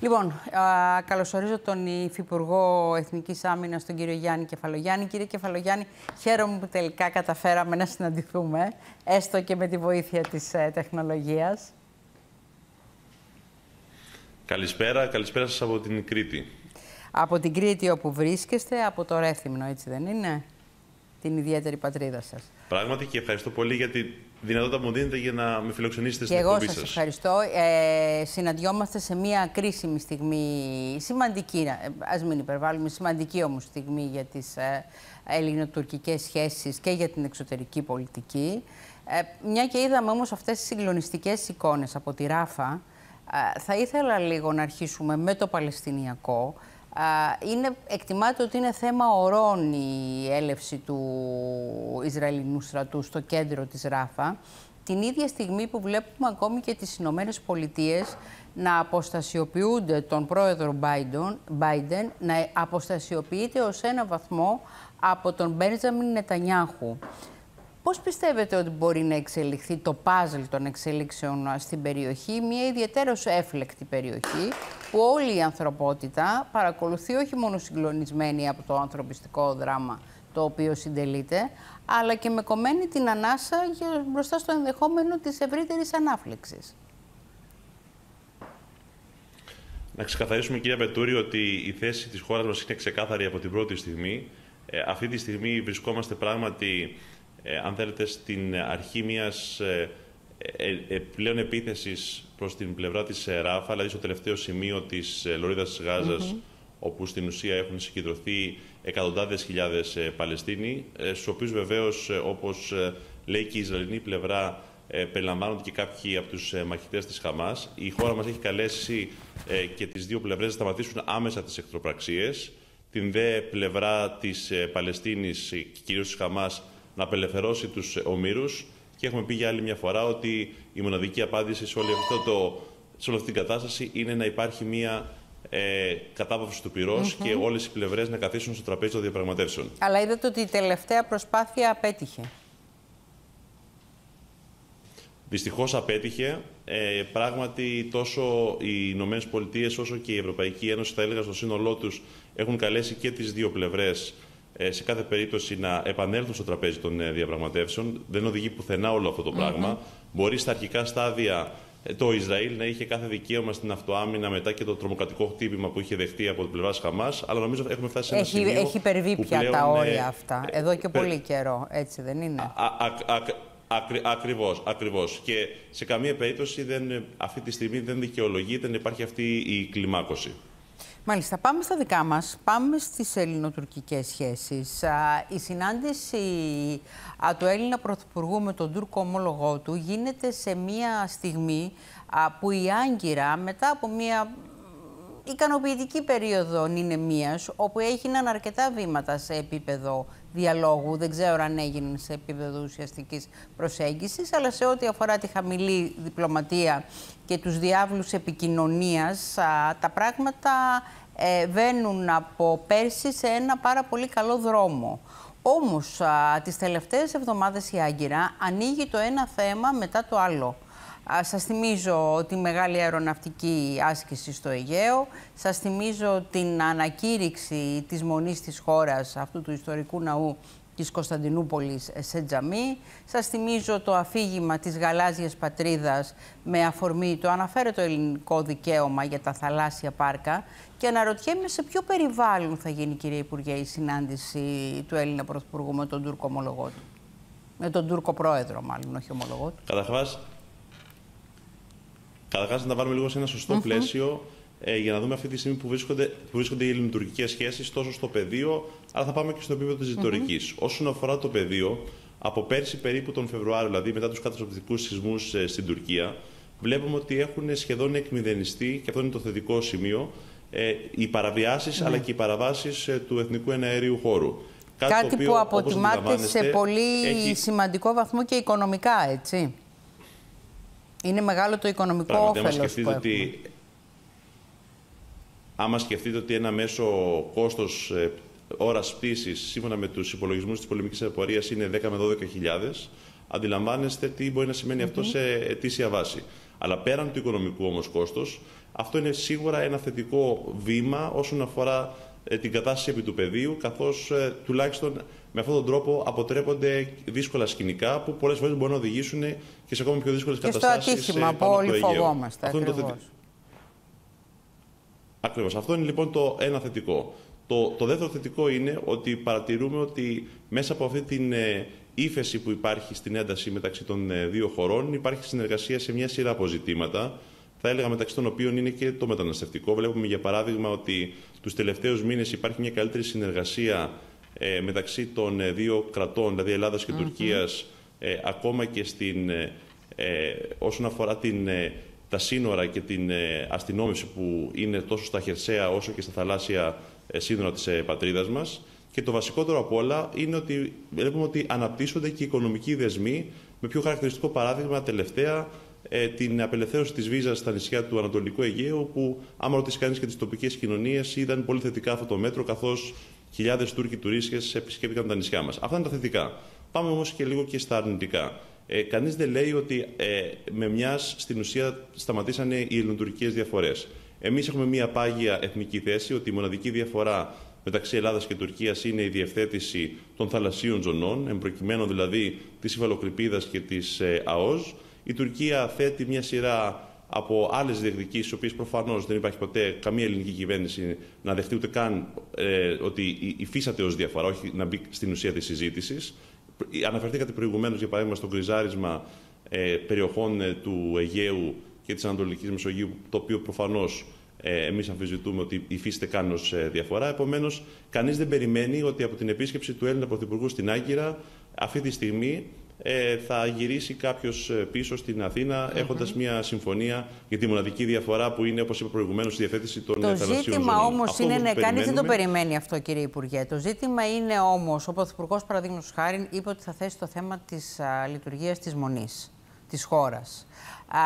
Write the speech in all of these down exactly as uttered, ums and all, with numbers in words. Λοιπόν, α, καλωσορίζω τον Υφυπουργό Εθνικής Άμυνας, τον κύριο Γιάννη Κεφαλογιάννη. Κύριε Κεφαλογιάννη, χαίρομαι που τελικά καταφέραμε να συναντηθούμε, έστω και με τη βοήθεια της ε, τεχνολογίας. Καλησπέρα, καλησπέρα σας από την Κρήτη. Από την Κρήτη όπου βρίσκεστε, από το Ρέθυμνο, έτσι δεν είναι, την ιδιαίτερη πατρίδα σας. Πράγματι, και ευχαριστώ πολύ για τη δυνατότητα που μου δίνετε για να με φιλοξενήσετε στην εκπομπή σας. Και εγώ σας ευχαριστώ. Ε, συναντιόμαστε σε μια κρίσιμη στιγμή, σημαντική, ας μην υπερβάλλουμε, σημαντική όμως στιγμή για τις ε, ελληνοτουρκικές σχέσεις και για την εξωτερική πολιτική. Ε, μια και είδαμε όμως αυτές τις συγκλονιστικές εικόνες από τη Ράφα, ε, θα ήθελα λίγο να αρχίσουμε με το Παλαιστινιακό. Είναι, εκτιμάται ότι είναι θέμα ωρών η έλευση του Ισραηλινού στρατού στο κέντρο της Ράφα, την ίδια στιγμή που βλέπουμε ακόμη και τις Ηνωμένες Πολιτείες να αποστασιοποιούνται, τον πρόεδρο Μπάιντεν να αποστασιοποιείται ως ένα βαθμό από τον Μπέντζαμιν Νετανιάχου. Πώς πιστεύετε ότι μπορεί να εξελιχθεί το πάζλ των εξελίξεων στην περιοχή, μια ιδιαίτερως έφλεκτη περιοχή, που όλη η ανθρωπότητα παρακολουθεί, όχι μόνο συγκλονισμένη από το ανθρωπιστικό δράμα το οποίο συντελείται, αλλά και με κομμένη την ανάσα μπροστά στο ενδεχόμενο της ευρύτερης ανάφλεξης. Να ξεκαθαρίσουμε, κυρία Πετούρη, ότι η θέση της χώρας μας είναι ξεκάθαρη από την πρώτη στιγμή. Ε, αυτή τη στιγμή βρισκόμαστε πράγματι, Ε, αν θέλετε, στην αρχή μιας ε, ε, πλέον επίθεσης προς την πλευρά της Ράφα, δηλαδή στο τελευταίο σημείο της ε, Λωρίδας της Γάζας, mm -hmm. όπου στην ουσία έχουν συγκεντρωθεί εκατοντάδες χιλιάδες ε, Παλαιστίνοι, ε, στους οποίους βεβαίως, ε, όπως ε, λέει και η Ισραηλινή πλευρά, ε, περιλαμβάνονται και κάποιοι από τους ε, μαχητές της Χαμάς. Η χώρα μας έχει καλέσει ε, και τις δύο πλευρές να σταματήσουν άμεσα τις εχθροπραξίες. Την δε πλευρά της ε, Παλαιστίνης, ε, κυρίως της Χαμάς, να απελευθερώσει τους ομήρους, και έχουμε πει για άλλη μια φορά ότι η μοναδική απάντηση σε όλη αυτή, το, σε όλη αυτή την κατάσταση είναι να υπάρχει μια ε, κατάπαυση του πυρός, mm-hmm. και όλες οι πλευρές να καθίσουν στο τραπέζι των διαπραγματεύσεων. Αλλά είδατε ότι η τελευταία προσπάθεια απέτυχε. Δυστυχώς απέτυχε. Ε, πράγματι, τόσο οι Ηνωμένες Πολιτείες όσο και η Ευρωπαϊκή Ένωση, θα έλεγα στο σύνολό τους, έχουν καλέσει και τις δύο πλευρές σε κάθε περίπτωση να επανέλθουν στο τραπέζι των διαπραγματεύσεων. Δεν οδηγεί πουθενά όλο αυτό το πράγμα. Mm-hmm. Μπορεί στα αρχικά στάδια το Ισραήλ να είχε κάθε δικαίωμα στην αυτοάμυνα μετά και το τρομοκρατικό χτύπημα που είχε δεχτεί από την πλευρά της Χαμάς, αλλά νομίζω έχουμε φτάσει σε ένα έχει, σημείο. Έχει υπερβεί πια πλέον τα όρια αυτά εδώ και πε... πολύ καιρό, έτσι δεν είναι. Α, α, α, Ακρι, ακριβώς, ακριβώς. Και σε καμία περίπτωση δεν, αυτή τη στιγμή δεν δικαιολογείται να υπάρχει αυτή η κλιμάκωση. Μάλιστα, πάμε στα δικά μας, πάμε στις ελληνοτουρκικές σχέσεις. Η συνάντηση του Έλληνα Πρωθυπουργού με τον Τούρκο ομόλογό του γίνεται σε μια στιγμή που η Άγκυρα, μετά από μια ικανοποιητική περίοδο νηνεμίας, όπου έγιναν αρκετά βήματα σε επίπεδο διαλόγου, δεν ξέρω αν έγιναν σε επίπεδο ουσιαστικής προσέγγισης, αλλά σε ό,τι αφορά τη χαμηλή διπλωματία και τους διάβλους επικοινωνίας, τα πράγματα βαίνουν από πέρσι σε ένα πάρα πολύ καλό δρόμο. Όμως, τις τελευταίες εβδομάδες η Άγκυρα ανοίγει το ένα θέμα μετά το άλλο. Σας θυμίζω τη μεγάλη αεροναυτική άσκηση στο Αιγαίο. Σας θυμίζω την ανακήρυξη της μονής της χώρας, αυτού του ιστορικού ναού της Κωνσταντινούπολης, σε τζαμί. Σας θυμίζω το αφήγημα της γαλάζιας πατρίδας με αφορμή το αναφέρετο ελληνικό δικαίωμα για τα θαλάσσια πάρκα. Και αναρωτιέμαι σε ποιο περιβάλλον θα γίνει, κύριε Υπουργέ, η συνάντηση του Έλληνα Πρωθυπουργού με τον Τούρκο ομολογό του. Με τον Τούρκο πρόεδρο, μάλλον, όχι ομολογό του. Καταρχάς, Καταρχάς να τα βάλουμε λίγο σε ένα σωστό mm-hmm. πλαίσιο, ε, για να δούμε αυτή τη στιγμή που βρίσκονται, που βρίσκονται οι ελληνοτουρκικές σχέσεις, τόσο στο πεδίο, αλλά θα πάμε και στο επίπεδο της ρητορικής. Mm-hmm. Όσον αφορά το πεδίο, από πέρσι περίπου τον Φεβρουάριο, δηλαδή μετά τους καταστροφικούς σεισμούς ε, στην Τουρκία, βλέπουμε ότι έχουν σχεδόν εκμηδενιστεί, και αυτό είναι το θετικό σημείο, ε, οι παραβιάσεις mm-hmm. αλλά και οι παραβάσεις ε, του εθνικού εναέριου χώρου. Κάτι, Κάτι το οποίο, που αποτιμάται σε πολύ έχει... σημαντικό βαθμό και οικονομικά, έτσι. Είναι μεγάλο το οικονομικό πράγματι, όφελος άμα σκεφτείτε, ότι, άμα σκεφτείτε ότι ένα μέσο κόστος ε, ώρας πτήσης, σύμφωνα με τους υπολογισμούς της πολεμικής αεροπορίας, είναι δέκα με δώδεκα χιλιάδες, αντιλαμβάνεστε τι μπορεί να σημαίνει mm-hmm. αυτό σε ετήσια βάση. Αλλά πέραν του οικονομικού όμως κόστος, αυτό είναι σίγουρα ένα θετικό βήμα όσον αφορά την κατάσταση επί του πεδίου, καθώς τουλάχιστον με αυτόν τον τρόπο αποτρέπονται δύσκολα σκηνικά που πολλές φορές μπορούν να οδηγήσουν και σε ακόμα πιο δύσκολες και καταστάσεις. Και στο ατύχημα που όλοι φοβόμαστε. Αυτό ακριβώς. Είναι το θε... ακριβώς. Αυτό είναι λοιπόν το ένα θετικό. Το, το δεύτερο θετικό είναι ότι παρατηρούμε ότι μέσα από αυτή την ε, ύφεση που υπάρχει στην ένταση μεταξύ των ε, δύο χωρών υπάρχει συνεργασία σε μια σειρά από ζητήματα. Θα έλεγα μεταξύ των οποίων είναι και το μεταναστευτικό. Βλέπουμε για παράδειγμα ότι τους τελευταίους μήνες υπάρχει μια καλύτερη συνεργασία ε, μεταξύ των ε, δύο κρατών, δηλαδή Ελλάδας και mm-hmm. Τουρκίας, ε, ακόμα και στην, ε, ε, όσον αφορά την... Ε, τα σύνορα και την αστυνόμευση που είναι τόσο στα χερσαία όσο και στα θαλάσσια σύνορα της πατρίδας μας. Και το βασικότερο απ' όλα είναι ότι βλέπουμε ότι αναπτύσσονται και οι οικονομικοί δεσμοί, με πιο χαρακτηριστικό παράδειγμα τελευταία την απελευθέρωση της βίζας στα νησιά του Ανατολικού Αιγαίου, που άμα ρωτήσει κανείς και τις τοπικές κοινωνίες ήταν πολύ θετικά αυτό το μέτρο, καθώς χιλιάδες Τούρκοι τουρίστες επισκέπτηκαν τα νησιά μας. Αυτά είναι τα θετικά. Πάμε όμως και λίγο και στα αρνητικά. Ε, κανείς δεν λέει ότι ε, με μιας στην ουσία σταματήσανε οι ελληνοτουρκικές διαφορές. Εμείς έχουμε μια πάγια εθνική θέση ότι η μοναδική διαφορά μεταξύ Ελλάδας και Τουρκίας είναι η διευθέτηση των θαλασσίων ζωνών, εμπροκειμένου δηλαδή της υφαλοκρηπίδας και της ε, ΑΟΖ. Η Τουρκία θέτει μια σειρά από άλλες διεκδικήσεις, οι οποίες προφανώς δεν υπάρχει ποτέ καμία ελληνική κυβέρνηση να δεχτεί ούτε καν ε, ότι υφίσατε ως διαφορά, όχι να μπει στην ουσία της συζήτησης. Αναφερθήκατε προηγουμένως, για παράδειγμα, στο γκριζάρισμα ε, περιοχών ε, του Αιγαίου και της Ανατολικής Μεσογείου, το οποίο προφανώς ε, εμείς αμφισβητούμε ότι υφίσεται καν ως ε, διαφορά. Επομένως, κανείς δεν περιμένει ότι από την επίσκεψη του Έλληνα Πρωθυπουργού στην Άγκυρα αυτή τη στιγμή ε, θα γυρίσει κάποιος πίσω στην Αθήνα mm-hmm. έχοντας μια συμφωνία για τη μοναδική διαφορά που είναι, όπως είπα προηγουμένως, η διαθέτηση των θαλασσίων ζωνών. Το ζήτημα όμως είναι, ναι, κανείς δεν το περιμένει αυτό, κύριε Υπουργέ. Το ζήτημα είναι όμως, ο Πρωθυπουργός, παραδείγματος χάριν, είπε ότι θα θέσει το θέμα της α, λειτουργίας της μονής της χώρας. Α,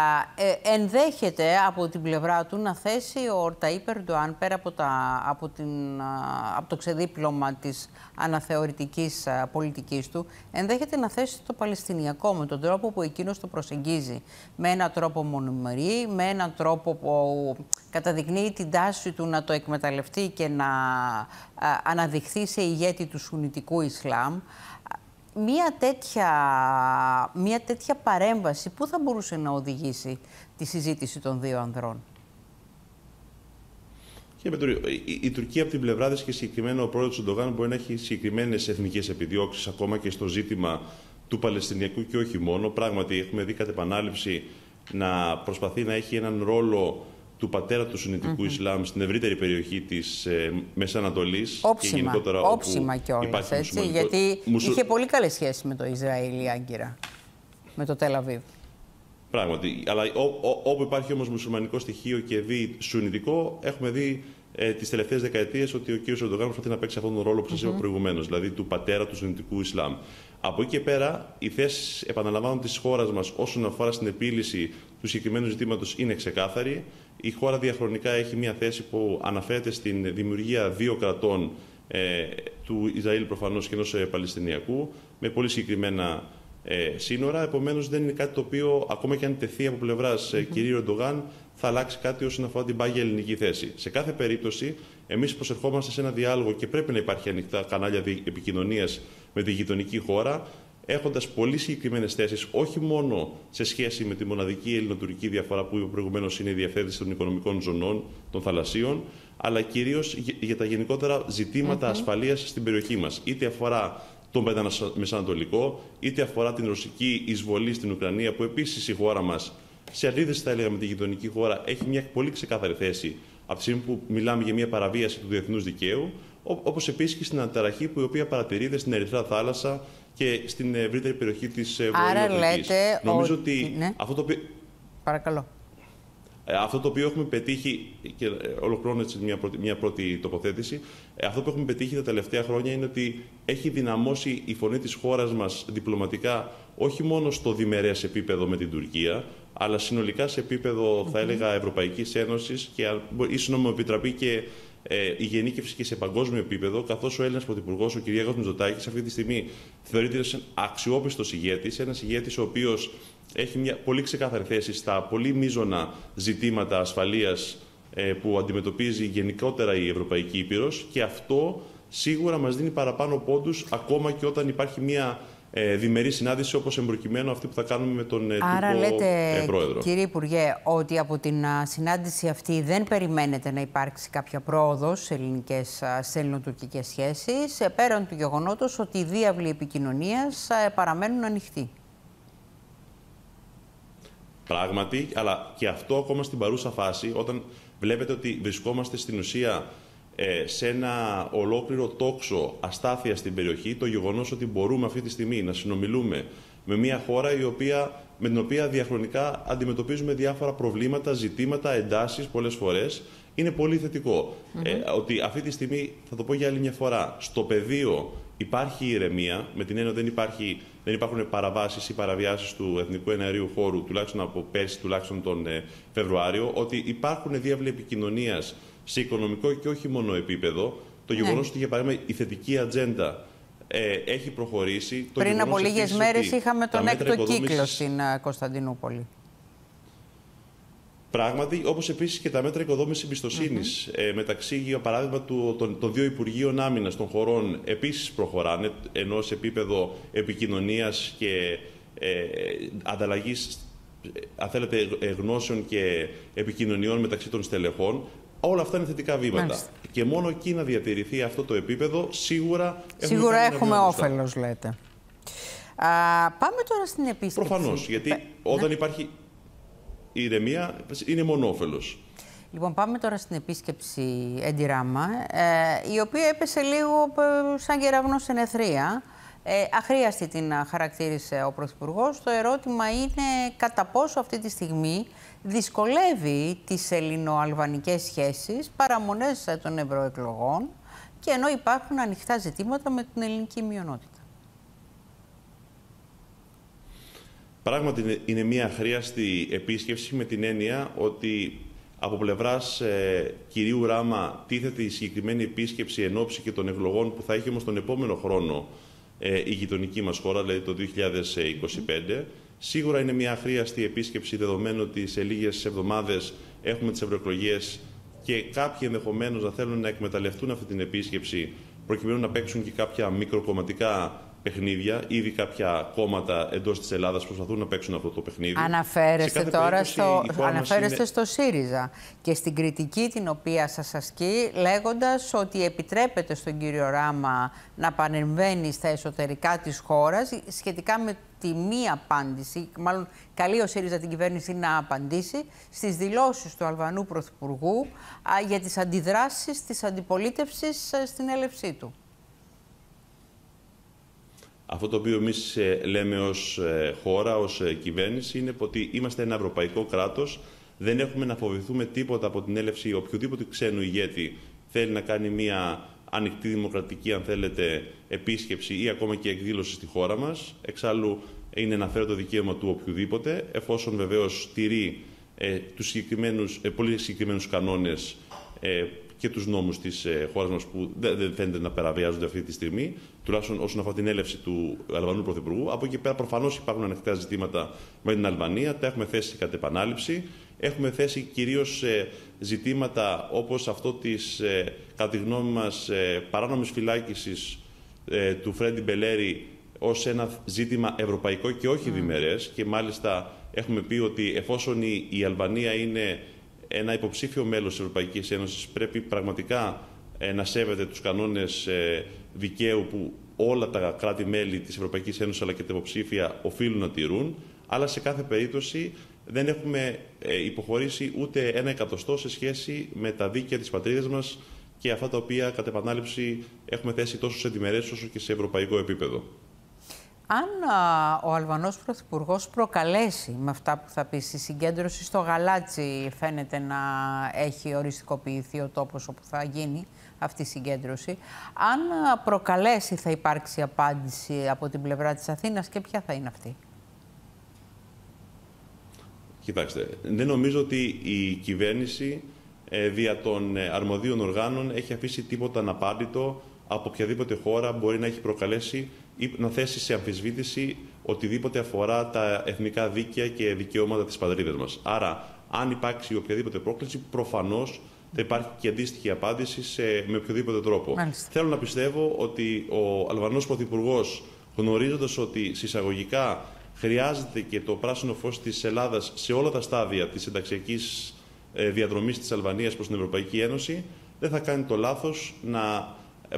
ε, ενδέχεται από την πλευρά του να θέσει ο Ορταϊπ Ερντοάν, πέρα από, τα, από, την, α, από το ξεδίπλωμα της αναθεωρητικής α, πολιτικής του, ενδέχεται να θέσει το Παλαιστινιακό με τον τρόπο που εκείνος το προσεγγίζει. Με έναν τρόπο μονομερή, με έναν τρόπο που καταδεικνύει την τάση του να το εκμεταλλευτεί και να α, αναδειχθεί σε ηγέτη του σουνιτικού Ισλάμ. Μία τέτοια, μία τέτοια παρέμβαση, πού θα μπορούσε να οδηγήσει τη συζήτηση των δύο ανδρών? Κύριε Πετούρη, η, η Τουρκία από την πλευρά της και συγκεκριμένα ο πρόεδρος Ερντογάν μπορεί να έχει συγκεκριμένες εθνικές επιδιώξεις ακόμα και στο ζήτημα του Παλαιστινιακού και όχι μόνο. Πράγματι, έχουμε δει κατ' επανάληψη να προσπαθεί να έχει έναν ρόλο του πατέρα του Σουνιτικού mm-hmm. Ισλάμ στην ευρύτερη περιοχή της ε, Μέση Ανατολής. Όψιμα, και γενικότερα όψιμα κιόλας, έτσι, μουσουμανικό... γιατί Μουσου... είχε πολύ καλές σχέσεις με το Ισραήλ η Άγκυρα, με το Τελ Αβίβ. Πράγματι, αλλά ό, ό, όπου υπάρχει όμως μουσουλμανικό στοιχείο και δει σουνιτικό, έχουμε δει ε, τις τελευταίες δεκαετίες ότι ο κύριος Ερντογάν προσπαθεί να παίξει αυτόν τον ρόλο που σας mm-hmm. είπα προηγουμένως, δηλαδή του πατέρα του Σουνιτικού Ισλάμ. Από εκεί και πέρα, οι θέσεις, επαναλαμβάνω, της χώρας μας όσον αφορά στην επίλυση του συγκεκριμένου ζητήματος είναι ξεκάθαρη. Η χώρα διαχρονικά έχει μια θέση που αναφέρεται στην δημιουργία δύο κρατών, ε, του Ισραήλ προφανώς και ενός Παλαιστινιακού, με πολύ συγκεκριμένα ε, σύνορα. Επομένως, δεν είναι κάτι το οποίο, ακόμα και αν τεθεί από πλευράς ε, κυρίου Ερντογάν, θα αλλάξει κάτι όσον αφορά την πάγια ελληνική θέση. Σε κάθε περίπτωση, εμείς προσερχόμαστε σε ένα διάλογο και πρέπει να υπάρχει ανοιχτά κανάλια επικοινωνίας με τη γειτονική χώρα, έχοντας πολύ συγκεκριμένες θέσεις, όχι μόνο σε σχέση με τη μοναδική ελληνοτουρκική διαφορά που είπε προηγουμένως είναι η διευθέτηση των οικονομικών ζωνών, των θαλασσίων, αλλά κυρίως για τα γενικότερα ζητήματα mm-hmm. ασφαλείας στην περιοχή μας. Είτε αφορά τον Μεσανατολικό, είτε αφορά την ρωσική εισβολή στην Ουκρανία, που επίσης η χώρα μας, σε αντίθεση θα έλεγα με τη γειτονική χώρα, έχει μια πολύ ξεκάθαρη θέση από τη στιγμή που μιλάμε για μια παραβίαση του διεθνούς δικαίου, όπως επίσης και στην αναταραχή που η οποία παρατηρείται στην Ερυθρά Θάλασσα και στην ευρύτερη περιοχή της Βορειοαφρικής. Νομίζω ο... ότι ναι. αυτό, το οποίο... Παρακαλώ. αυτό το οποίο έχουμε πετύχει, και ολοκληρώνω έτσι μια πρώτη, μια πρώτη τοποθέτηση, αυτό που έχουμε πετύχει τα τελευταία χρόνια είναι ότι έχει δυναμώσει η φωνή της χώρας μας διπλωματικά, όχι μόνο στο διμερές επίπεδο με την Τουρκία, αλλά συνολικά σε επίπεδο, θα έλεγα, Ευρωπαϊκής Ένωσης και ίσως να μου επιτραπεί και ε, η γενίκευση και σε παγκόσμιο επίπεδο, καθώς ο Έλληνας Πρωθυπουργός, ο Κυριάκος Μητσοτάκης, αυτή τη στιγμή θεωρείται ένας αξιόπιστος ηγέτης, ένας ηγέτης ο οποίος έχει μια πολύ ξεκάθαρη θέση στα πολύ μείζωνα ζητήματα ασφαλείας που αντιμετωπίζει γενικότερα η Ευρωπαϊκή Ήπειρος, και αυτό σίγουρα μας δίνει παραπάνω πόντους, ακόμα και όταν υπάρχει μια ε, διμερή συνάντηση όπως εμπροκειμένου αυτή που θα κάνουμε με τον ε, Άρα τύπο, λέτε, ε, πρόεδρο. Κύριε Υπουργέ, ότι από την α, συνάντηση αυτή δεν περιμένετε να υπάρξει κάποια πρόοδος σε, σε ελληνοτουρκικές σχέσεις, πέραν του γεγονότος ότι οι διάβλοι επικοινωνίας α, παραμένουν ανοιχτοί. Πράγματι, αλλά και αυτό ακόμα στην παρούσα φάση, όταν βλέπετε ότι βρισκόμαστε στην ουσία ε, σε ένα ολόκληρο τόξο αστάθεια στην περιοχή, το γεγονός ότι μπορούμε αυτή τη στιγμή να συνομιλούμε με μια χώρα η οποία, με την οποία διαχρονικά αντιμετωπίζουμε διάφορα προβλήματα, ζητήματα, εντάσεις πολλές φορές, είναι πολύ θετικό. Mm-hmm. ε, ότι αυτή τη στιγμή, θα το πω για άλλη μια φορά, στο πεδίο υπάρχει ηρεμία, με την έννοια ότι δεν, υπάρχει, δεν υπάρχουν παραβάσεις ή παραβιάσεις του Εθνικού Εναερίου Χώρου, τουλάχιστον από πέρσι, τουλάχιστον τον ε, Φεβρουάριο, ότι υπάρχουν διάβλοι επικοινωνίας σε οικονομικό και όχι μόνο επίπεδο. Το γεγονός ναι. ότι, για παράδειγμα, η θετική ατζέντα ε, έχει προχωρήσει. Το Πριν από λίγες μέρες είχαμε τον έκτο οικοδόμησης... κύκλο στην Κωνσταντινούπολη. Πράγματι, όπως επίσης και τα μέτρα οικοδόμησης εμπιστοσύνης mm-hmm. ε, μεταξύ, για παράδειγμα, του, των, των δύο Υπουργείων Άμυνας των χωρών επίσης προχωράνε, ενώ σε επίπεδο επικοινωνίας και ε, ανταλλαγής, αν θέλετε, γνώσεων και επικοινωνιών μεταξύ των στελεχών. Όλα αυτά είναι θετικά βήματα. Μάλιστα. Και μόνο εκεί να διατηρηθεί αυτό το επίπεδο, σίγουρα, σίγουρα έχουμε όφελος, λέτε. Α, πάμε τώρα στην επίσκεψη. Προφανώς, γιατί Πε... όταν ναι. υπάρχει... η ηρεμία είναι μόνο όφελος. Λοιπόν, πάμε τώρα στην επίσκεψη Έντι Ράμα, ε, η οποία έπεσε λίγο ε, σαν κεραυνό στην αιθρία. Ε, αχρίαστη την χαρακτήρισε ο Πρωθυπουργός. Το ερώτημα είναι κατά πόσο αυτή τη στιγμή δυσκολεύει τις ελληνοαλβανικές σχέσεις, παραμονές των ευρωεκλογών, και ενώ υπάρχουν ανοιχτά ζητήματα με την ελληνική μειονότητα. Πράγματι είναι μια αχρίαστη επίσκεψη, με την έννοια ότι από πλευράς ε, κυρίου Ράμα τίθεται η συγκεκριμένη επίσκεψη εν ώψη και των εκλογών που θα έχει όμως τον επόμενο χρόνο ε, η γειτονική μας χώρα, δηλαδή το δύο χιλιάδες είκοσι πέντε. Σίγουρα είναι μια αχρίαστη επίσκεψη, δεδομένου ότι σε λίγες εβδομάδες έχουμε τις ευρωεκλογές και κάποιοι ενδεχομένως να θέλουν να εκμεταλλευτούν αυτή την επίσκεψη προκειμένου να παίξουν και κάποια μικροκομματικά παιχνίδια. Ήδη κάποια κόμματα εντός της Ελλάδας προσπαθούν να παίξουν αυτό το παιχνίδι. Αναφέρεστε τώρα στο, αναφέρεστε είναι... στο ΣΥΡΙΖΑ και στην κριτική την οποία σας ασκεί, λέγοντας ότι επιτρέπεται στον κύριο Ράμα να παρεμβαίνει στα εσωτερικά της χώρας σχετικά με τη μία απάντηση, μάλλον καλεί ο ΣΥΡΙΖΑ την κυβέρνηση να απαντήσει στις δηλώσεις του Αλβανού Πρωθυπουργού α, για τις αντιδράσεις της αντιπολίτευσης α, στην έλευσή του. Αυτό το οποίο εμείς λέμε ως χώρα, ως κυβέρνηση, είναι ότι είμαστε ένα ευρωπαϊκό κράτος. Δεν έχουμε να φοβηθούμε τίποτα από την έλευση οποιοδήποτε ξένου ηγέτη θέλει να κάνει μια ανοιχτή δημοκρατική, αν θέλετε, επίσκεψη ή ακόμα και εκδήλωση στη χώρα μας. Εξάλλου είναι αναφέρετο δικαίωμα του οποιοδήποτε, εφόσον βεβαίως τηρεί ε, τους συγκεκριμένους, ε, πολύ συγκεκριμένους κανόνες ε, και τους νόμους της ε, χώρας μας, που δεν φαίνεται να παραβιάζονται αυτή τη στιγμή, τουλάχιστον όσον αφορά την έλευση του Αλβανού Πρωθυπουργού. Από εκεί πέρα προφανώς υπάρχουν ανοιχτά ζητήματα με την Αλβανία, τα έχουμε θέσει κατ' επανάληψη. Έχουμε θέσει κυρίως ε, ζητήματα όπως αυτό της, ε, κατά τη γνώμη μας, ε, παράνομης φυλάκισης ε, του Φρέντι Μπελέρη ως ένα ζήτημα ευρωπαϊκό και όχι mm. διμερές. Και μάλιστα έχουμε πει ότι εφόσον η, η Αλβανία είναι ένα υποψήφιο μέλος της Ευρωπαϊκής Ένωσης, πρέπει πραγματικά ε, να σέβεται τους κανόνες ε, δικαίου που όλα τα κράτη-μέλη της Ευρωπαϊκής Ένωσης αλλά και τα υποψήφια οφείλουν να τηρούν. Αλλά σε κάθε περίπτωση δεν έχουμε ε, υποχωρήσει ούτε ένα εκατοστό σε σχέση με τα δίκαια της πατρίδας μας και αυτά τα οποία κατ' επανάληψη έχουμε θέσει τόσο σε διμερές όσο και σε ευρωπαϊκό επίπεδο. Αν α, ο Αλβανός Πρωθυπουργός προκαλέσει με αυτά που θα πει στη συγκέντρωση στο Γαλάτσι, φαίνεται να έχει οριστικοποιηθεί ο τόπος όπου θα γίνει αυτή η συγκέντρωση. Αν α, προκαλέσει, θα υπάρξει απάντηση από την πλευρά της Αθήνας, και ποια θα είναι αυτή? Κοιτάξτε, δεν νομίζω ότι η κυβέρνηση ε, δια των ε, αρμοδίων οργάνων έχει αφήσει τίποτα αναπάντητο από οποιαδήποτε χώρα μπορεί να έχει προκαλέσει ή να θέσει σε αμφισβήτηση οτιδήποτε αφορά τα εθνικά δίκαια και δικαιώματα της πατρίδας μας. Άρα, αν υπάρξει οποιαδήποτε πρόκληση, προφανώς θα υπάρχει και αντίστοιχη απάντηση σε, με οποιοδήποτε τρόπο. Μάλιστα. Θέλω να πιστεύω ότι ο Αλβανός Πρωθυπουργός, γνωρίζοντας ότι συσσαγωγικά χρειάζεται και το πράσινο φως της Ελλάδας σε όλα τα στάδια της ενταξιακής διαδρομής της Αλβανίας προς την Ευρωπαϊκή Ένωση, δεν θα κάνει το λάθος να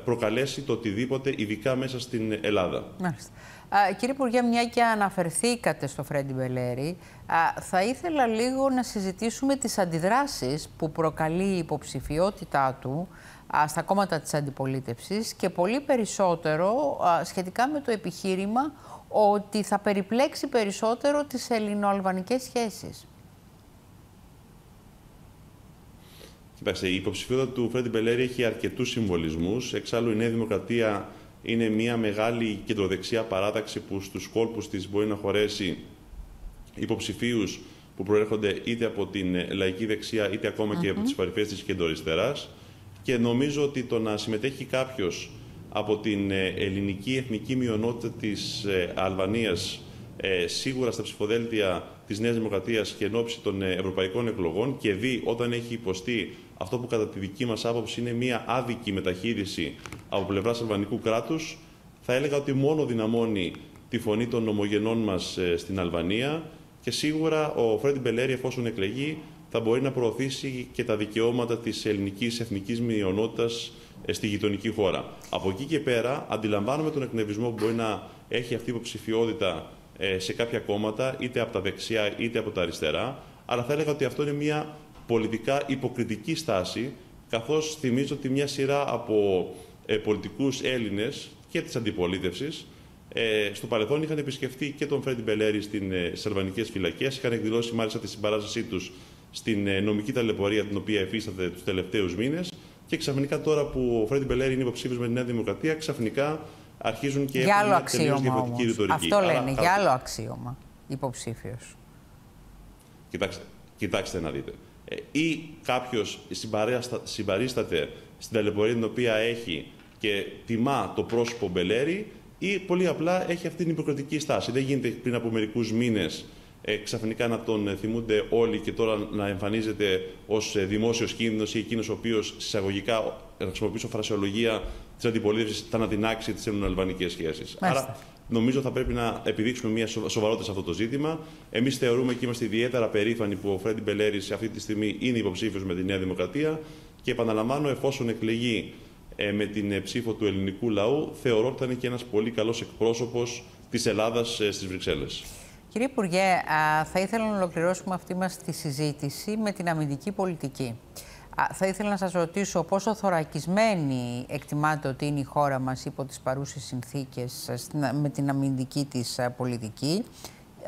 προκαλέσει το οτιδήποτε, ειδικά μέσα στην Ελλάδα. Μάλιστα. Α, κύριε Υπουργέ, μια και αναφερθήκατε στο Φρέντι Μπελέρη, α, θα ήθελα λίγο να συζητήσουμε τις αντιδράσεις που προκαλεί η υποψηφιότητά του α, στα κόμματα της αντιπολίτευσης και πολύ περισσότερο α, σχετικά με το επιχείρημα ότι θα περιπλέξει περισσότερο τις ελληνοαλβανικές σχέσεις. Κοιτάξτε, η υποψηφιότητα του Φρέντι Μπελέρη έχει αρκετούς συμβολισμούς. Εξάλλου, η Νέα Δημοκρατία είναι μια μεγάλη κεντροδεξιά παράταξη που στους κόλπους της μπορεί να χωρέσει υποψηφίους που προέρχονται είτε από την λαϊκή δεξιά είτε ακόμα mm-hmm. και από τις παρυφές της κεντροαριστεράς. Και νομίζω ότι το να συμμετέχει κάποιος από την ελληνική εθνική μειονότητα της Αλβανίας σίγουρα στα ψηφοδέλτια της Νέας Δημοκρατίας και εν ώψη των ευρωπαϊκών εκλογών και δει όταν έχει υποστεί αυτό που κατά τη δική μας άποψη είναι μια άδικη μεταχείριση από πλευράς αλβανικού κράτους, θα έλεγα ότι μόνο δυναμώνει τη φωνή των ομογενών μας στην Αλβανία και σίγουρα ο Φρέντι Μπελέρη, εφόσον εκλεγεί, θα μπορεί να προωθήσει και τα δικαιώματα της ελληνικής εθνικής μειονότητας στη γειτονική χώρα. Από εκεί και πέρα αντιλαμβάνομαι τον εκνευρισμό που μπορεί να έχει αυτή η υποψηφιότητα σε κάποια κόμματα, είτε από τα δεξιά είτε από τα αριστερά, αλλά θα έλεγα ότι αυτό είναι μια πολιτικά υποκριτική στάση, καθώς θυμίζω ότι μια σειρά από ε, πολιτικούς Έλληνες και της αντιπολίτευσης ε, στο παρελθόν είχαν επισκεφτεί και τον Φρέντι Μπελέρη στις αλβανικές φυλακές, είχαν εκδηλώσει μάλιστα τη συμπαράστασή τους στην ε, νομική ταλαιπωρία την οποία εφίσταται τους τελευταίους μήνες και ξαφνικά τώρα που ο Φρέντι Μπελέρη είναι υποψήφιος με τη Νέα Δημοκρατία, ξαφνικά αρχίζουν και έχουν μια τελείως διαφορετική ρητορική. Αυτό λένε, για άλλο αξίωμα υποψήφιος. Κοιτάξτε, κοιτάξτε να δείτε. Ή κάποιος συμπαρίσταται στην ταλαιπωρία την οποία έχει και τιμά το πρόσωπο Μπελέρη, ή πολύ απλά έχει αυτή την υποκριτική στάση. Δεν γίνεται πριν από μερικούς μήνες ε, ξαφνικά να τον θυμούνται όλοι και τώρα να εμφανίζεται ως δημόσιος κίνδυνος ή εκείνος ο οποίος συσσαγωγικά, να χρησιμοποιήσω φρασιολογία της αντιπολίτευσης, θα ανατινάξει τις ελληνοαλβανικές σχέσεις. Άρα, νομίζω θα πρέπει να επιδείξουμε μια σοβαρότητα σε αυτό το ζήτημα. Εμείς θεωρούμε και είμαστε ιδιαίτερα περήφανοι που ο Φρέντι Μπελέρη αυτή τη στιγμή είναι υποψήφιος με τη Νέα Δημοκρατία και επαναλαμβάνω, εφόσον εκλεγεί ε, με την ψήφο του ελληνικού λαού, θεωρώ ότι θα είναι και ένας πολύ καλός εκπρόσωπος της Ελλάδας ε, στις Βρυξέλλες. Κύριε Υπουργέ, α, θα ήθελα να ολοκληρώσουμε αυτή μας τη συζήτηση με την αμυντική πολιτική. Α, θα ήθελα να σας ρωτήσω πόσο θωρακισμένη εκτιμάτε ότι είναι η χώρα μας υπό τις παρούσες συνθήκες με την αμυντική της πολιτική.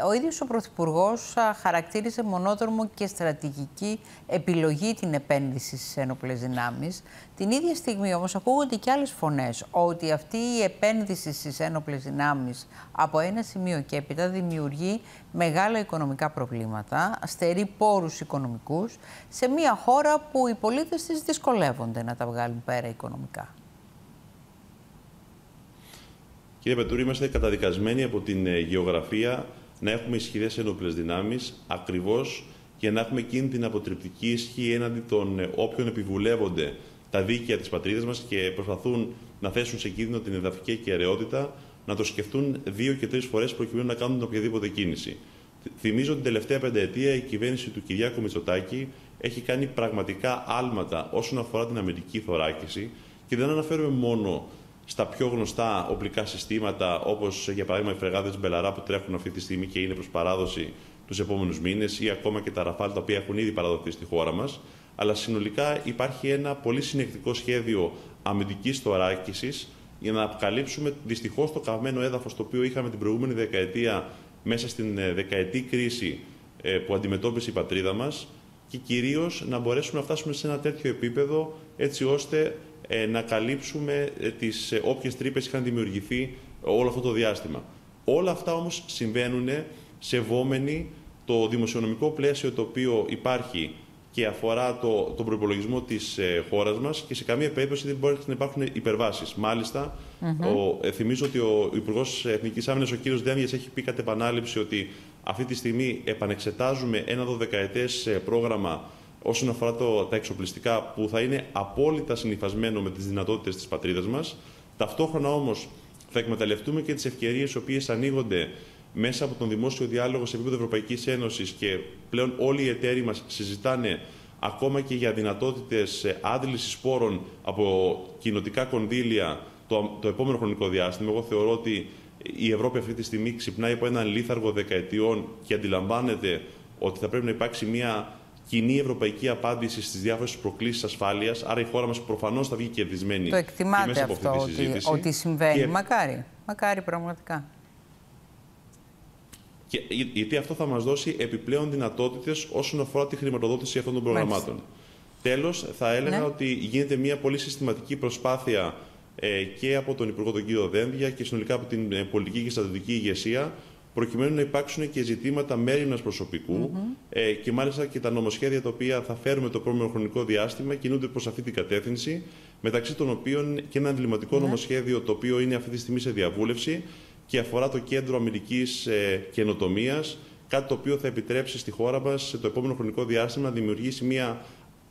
Ο ίδιος ο Πρωθυπουργός χαρακτήρισε μονόδρομο και στρατηγική επιλογή την επένδυση στις ένοπλες δυνάμεις. Την ίδια στιγμή όμως ακούγονται και άλλες φωνές ότι αυτή η επένδυση στις ένοπλες δυνάμεις από ένα σημείο και έπειτα δημιουργεί μεγάλα οικονομικά προβλήματα, στερεί πόρους οικονομικούς σε μια χώρα που οι πολίτες της δυσκολεύονται να τα βγάλουν πέρα οικονομικά. Κύριε Πετούρη, είμαστε καταδικασμένοι από την γεωγραφία να έχουμε ισχυρές ένοπλες δυνάμεις, ακριβώς για να έχουμε εκείνη την αποτρεπτική ισχύ έναντι των όποιων επιβουλεύονται τα δίκαια της πατρίδας μας και προσπαθούν να θέσουν σε κίνδυνο την εδαφική ακεραιότητα, να το σκεφτούν δύο και τρεις φορές προκειμένου να κάνουν οποιαδήποτε κίνηση. Θυμίζω την τελευταία πενταετία η κυβέρνηση του Κυριάκου Μητσοτάκη έχει κάνει πραγματικά άλματα όσον αφορά την αμυντική θωράκιση και δεν αναφέρουμε μόνο στα πιο γνωστά οπλικά συστήματα, όπως για παράδειγμα οι φρεγάδες Belharra που τρέχουν αυτή τη στιγμή και είναι προς παράδοση τους επόμενους μήνες, ή ακόμα και τα Ραφάλ τα οποία έχουν ήδη παραδοθεί στη χώρα μας. Αλλά συνολικά υπάρχει ένα πολύ συνεκτικό σχέδιο αμυντικής θωράκισης για να αποκαλύψουμε δυστυχώς το καυμένο έδαφος το οποίο είχαμε την προηγούμενη δεκαετία μέσα στην δεκαετή κρίση που αντιμετώπισε η πατρίδα μας και κυρίως να μπορέσουμε να φτάσουμε σε ένα τέτοιο επίπεδο έτσι ώστε να καλύψουμε τις όποιες τρύπες είχαν δημιουργηθεί όλο αυτό το διάστημα. Όλα αυτά όμως συμβαίνουν σεβόμενοι το δημοσιονομικό πλαίσιο το οποίο υπάρχει και αφορά το, τον προϋπολογισμό της ε, χώρας μας και σε καμία περίπτωση δεν μπορεί να υπάρχουν υπερβάσεις. Μάλιστα, mm-hmm. ο, ε, θυμίζω ότι ο Υπουργός Εθνικής Άμυνας, ο κ. Δένδιας, έχει πει κατ' επανάληψη ότι αυτή τη στιγμή επανεξετάζουμε ένα δωδεκαετές πρόγραμμα όσον αφορά το, τα εξοπλιστικά που θα είναι απόλυτα συνυφασμένο με τις δυνατότητες της πατρίδας μας. Ταυτόχρονα όμως θα εκμεταλλευτούμε και τις ευκαιρίες οι οποίες ανοίγονται μέσα από τον δημόσιο διάλογο σε επίπεδο Ευρωπαϊκής Ένωσης και πλέον όλοι οι εταίροι μας συζητάνε ακόμα και για δυνατότητες άντλησης πόρων από κοινοτικά κονδύλια το, το επόμενο χρονικό διάστημα. Εγώ θεωρώ ότι η Ευρώπη αυτή τη στιγμή ξυπνάει από έναν λίθαργο δεκαετιών και αντιλαμβάνεται ότι θα πρέπει να υπάρξει μια κοινή ευρωπαϊκή απάντηση στις διάφορες προκλήσεις ασφάλειας. Άρα η χώρα μας προφανώς θα βγει κερδισμένη. Το εκτιμάται αυτό ότι, ότι συμβαίνει. Και... Μακάρι. Μακάρι πραγματικά. Και, γιατί αυτό θα μας δώσει επιπλέον δυνατότητες όσον αφορά τη χρηματοδότηση αυτών των προγραμμάτων. Μάλιστα. Τέλος, θα έλεγα ναι. ότι γίνεται μια πολύ συστηματική προσπάθεια ε, και από τον Υπουργό τον κύριο Δένδια και συνολικά από την ε, πολιτική και στρατιωτική ηγεσία προκειμένου να υπάρξουν και ζητήματα μέριμνας προσωπικού mm-hmm. ε, και μάλιστα και τα νομοσχέδια τα οποία θα φέρουμε το επόμενο χρονικό διάστημα κινούνται προς αυτή την κατεύθυνση, μεταξύ των οποίων και ένα εμβληματικό mm-hmm. νομοσχέδιο το οποίο είναι αυτή τη στιγμή σε διαβούλευση και αφορά το Κέντρο Αμυντικής ε, Καινοτομίας, κάτι το οποίο θα επιτρέψει στη χώρα μας το επόμενο χρονικό διάστημα να δημιουργήσει μια,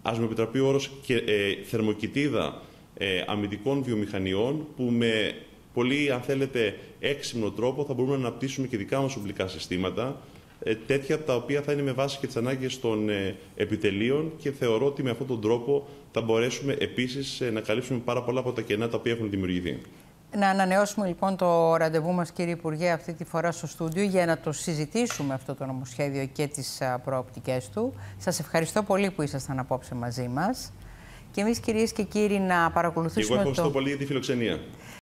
ας με επιτραπεί ο όρος, και, ε, θερμοκοιτίδα ε, αμυντικών βιομηχανιών που με πολύ, αν θέλετε, έξυπνο τρόπο θα μπορούμε να αναπτύσσουμε και δικά μας οπλικά συστήματα, ε, τέτοια τα οποία θα είναι με βάση και τις ανάγκες των ε, επιτελείων και θεωρώ ότι με αυτόν τον τρόπο θα μπορέσουμε επίσης ε, να καλύψουμε πάρα πολλά από τα κενά τα οποία έχουν δημιουργηθεί. Να ανανεώσουμε λοιπόν το ραντεβού μας, κύριε Υπουργέ, αυτή τη φορά στο στούντιο για να το συζητήσουμε αυτό το νομοσχέδιο και τις προοπτικές του. Σας ευχαριστώ πολύ που ήσασταν απόψε μαζί μας. Και εμείς, κυρίες και κύριοι, να παρακολουθήσουμε το... Εγώ ευχαριστώ πολύ για τη φιλοξενία.